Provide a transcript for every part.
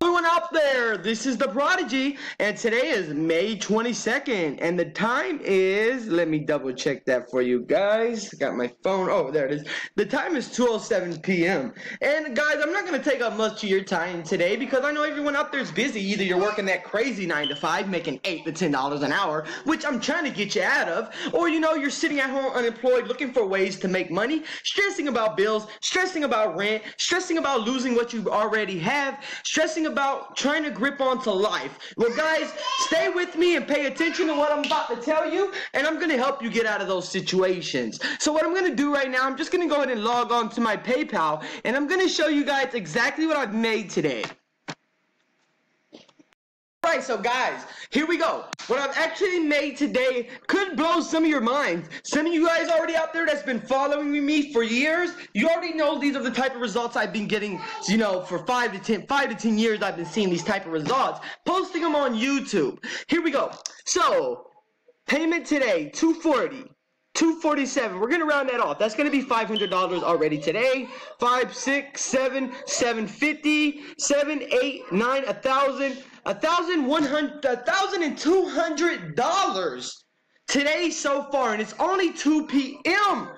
Everyone out there, this is The Prodigy, and today is May 22nd, and the time is, let me double check that for you guys, got my phone, oh, there it is, the time is 2:07 p.m., and guys, I'm not going to take up much of your time today, because I know everyone out there is busy. Either you're working that crazy 9 to 5, making $8 to $10 an hour, which I'm trying to get you out of, or you know, you're sitting at home unemployed, looking for ways to make money, stressing about bills, stressing about rent, stressing about losing what you already have, stressing about trying to grip onto life. Well, guys, stay with me and pay attention to what I'm about to tell you, and I'm going to help you get out of those situations. So what I'm going to do right now, I'm just going to go ahead and log on to my PayPal, and I'm going to show you guys exactly what I've made today. Alright, so guys, here we go. What I've actually made today could blow some of your minds. Some of you guys already out there that's been following me for years, you already know these are the type of results I've been getting, you know, for 5 to 10 years I've been seeing these type of results, posting them on YouTube. Here we go. So, payment today, $240. $247. We're going to round that off. That's going to be $500 already today. 5, 6, 7, 750, 7, 8, 9, 1,000, $1,200 today so far, and it's only 2 p.m.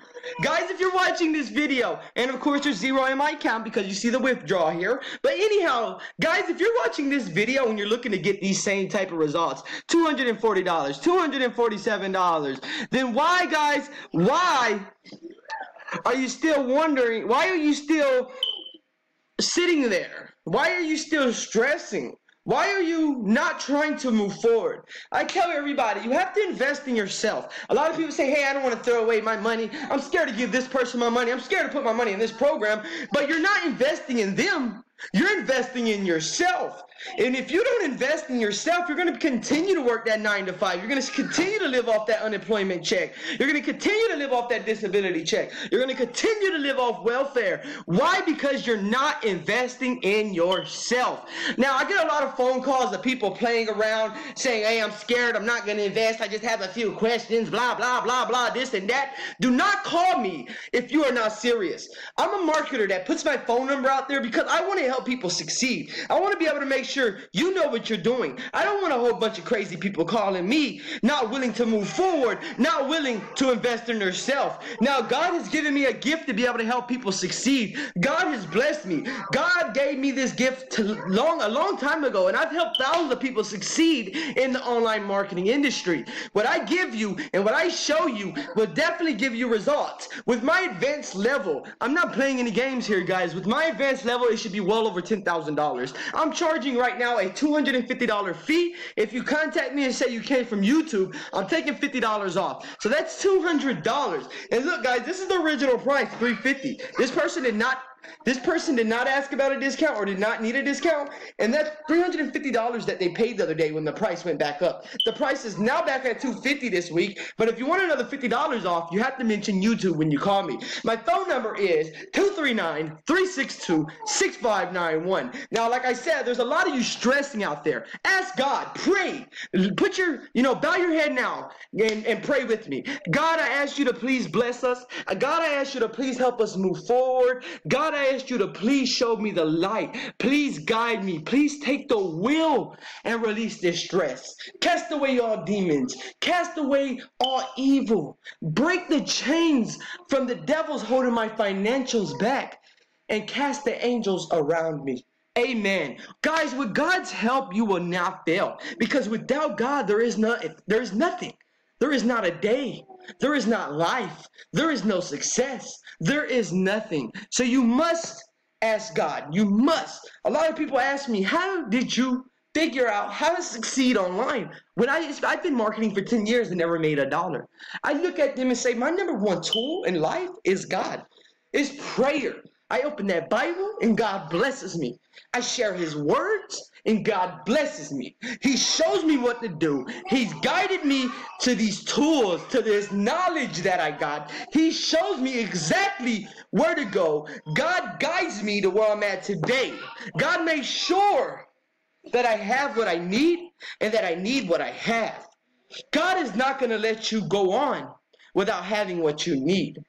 Guys, if you're watching this video, and of course there's zero in my account because you see the withdrawal here, but anyhow, guys, if you're watching this video and you're looking to get these same type of results, $240, $247, then why, guys, why are you still wondering, why are you still sitting there? Why are you still stressing? Why are you not trying to move forward? I tell everybody, you have to invest in yourself. A lot of people say, hey, I don't want to throw away my money. I'm scared to give this person my money. I'm scared to put my money in this program. But you're not investing in them. You're investing in yourself. And if you don't invest in yourself, you're going to continue to work that 9 to 5. You're going to continue to live off that unemployment check. You're going to continue to live off that disability check. You're going to continue to live off welfare. Why? Because you're not investing in yourself. Now, I get a lot of phone calls of people playing around saying, hey, I'm scared. I'm not going to invest. I just have a few questions, blah, blah, blah, blah, this and that. Do not call me if you are not serious. I'm a marketer that puts my phone number out there because I want to help people succeed. I want to be able to make sure you know what you're doing. I don't want a whole bunch of crazy people calling me, not willing to move forward, not willing to invest in themselves. Now, God has given me a gift to be able to help people succeed. God has blessed me. God gave me this gift a long time ago, and I've helped thousands of people succeed in the online marketing industry. What I give you and what I show you will definitely give you results. With my advanced level, I'm not playing any games here, guys. With my advanced level, it should be well over $10,000. I'm charging right now a $250 fee. If you contact me and say you came from YouTube, I'm taking $50 off. So that's $200. And look, guys, this is the original price, $350. This person did not ask about a discount or did not need a discount, and that's $350 that they paid the other day when the price went back up. The price is now back at $250 this week, but if you want another $50 off, you have to mention YouTube when you call me. My phone number is 239-362-6591. Now, like I said, there's a lot of you stressing out there. Ask God, pray, put your, you know, bow your head now and pray with me. God, I ask you to please bless us. God, I ask you to please help us move forward. God, I asked you to please show me the light. Please guide me. Please take the will and release this stress. Cast away all demons. Cast away all evil. Break the chains from the devils holding my financials back, and cast the angels around me. Amen. Guys, with God's help, you will not fail, because without God, there is nothing. There is not a day. There is not life. There is no success. There is nothing. So you must ask God. You must. A lot of people ask me, how did you figure out how to succeed online? When I've been marketing for 10 years and never made a dollar. I look at them and say, my number one tool in life is God. It's prayer. I open that Bible and God blesses me. I share his words and God blesses me. He shows me what to do. He's guided me to these tools, to this knowledge that I got. He shows me exactly where to go. God guides me to where I'm at today. God makes sure that I have what I need and that I need what I have. God is not going to let you go on without having what you need.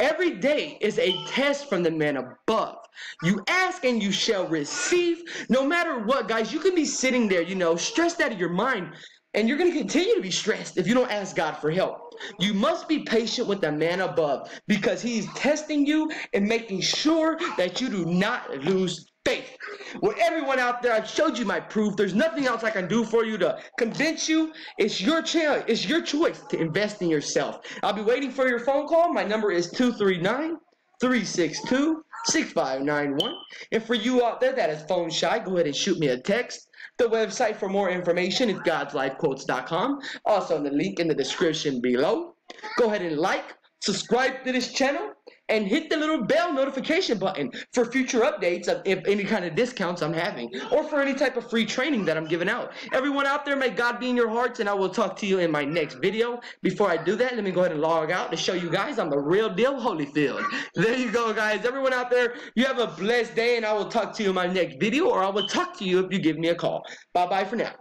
Every day is a test from the man above. You ask and you shall receive. No matter what, guys, you can be sitting there, stressed out of your mind, and you're going to continue to be stressed if you don't ask God for help. You must be patient with the man above because he's testing you and making sure that you do not lose faith. Well, everyone out there, I've showed you my proof. There's nothing else I can do for you to convince you. It's your chance. It's your choice to invest in yourself. I'll be waiting for your phone call. My number is 239-362-6591. And for you out there that is phone shy, go ahead and shoot me a text. The website for more information is GodsLifeQuotes.com. Also on the link in the description below. Go ahead and like, subscribe to this channel, and hit the little bell notification button for future updates of any kind of discounts I'm having or for any type of free training that I'm giving out. Everyone out there, may God be in your hearts, and I will talk to you in my next video. Before I do that, let me go ahead and log out to show you guys I'm the real deal Holyfield. There you go, guys. Everyone out there, you have a blessed day, and I will talk to you in my next video, or I will talk to you if you give me a call. Bye-bye for now.